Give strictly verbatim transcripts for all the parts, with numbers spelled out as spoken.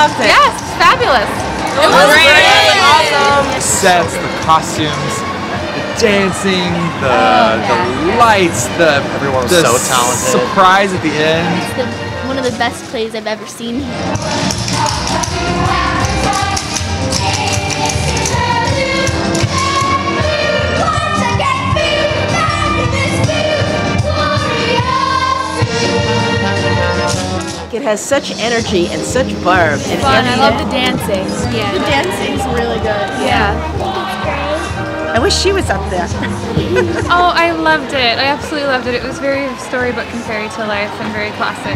loves it. Yes, fabulous. It was great. Great. Awesome. Sets, the costumes, the dancing, the oh, yeah. the lights, the everyone was the so talented. Surprise at the end. It's the, one of the best plays I've ever seen here. It has such energy and such barb. It's and fun. I love the dancing. Yeah, the dancing's really good. Yeah. I wish she was up there. Oh, I loved it. I absolutely loved it. It was very storybook and fairy tale life and very classic.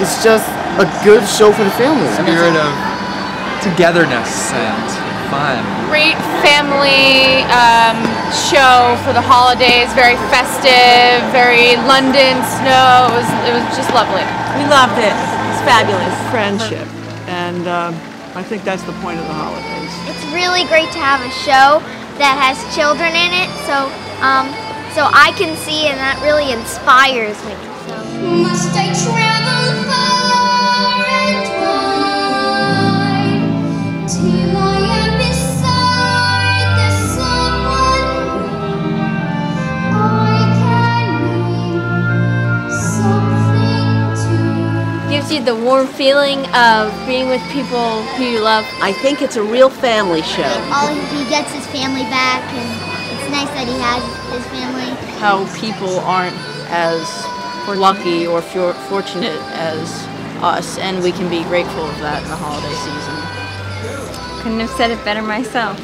It's just a good show for the family. Spirit of togetherness and fun. Great family um, show for the holidays. Very festive, very London snow. It was, it was just lovely. We loved it. It's fabulous. Friendship. And um, I think that's the point of the holidays. It's really great to have a show that has children in it. So, um, so I can see, and that really inspires me. So. Must I travel far? The warm feeling of being with people who you love. I think it's a real family show. All he gets his family back, and it's nice that he has his family. How people aren't as lucky or fortunate as us, and we can be grateful of that in the holiday season. Couldn't have said it better myself.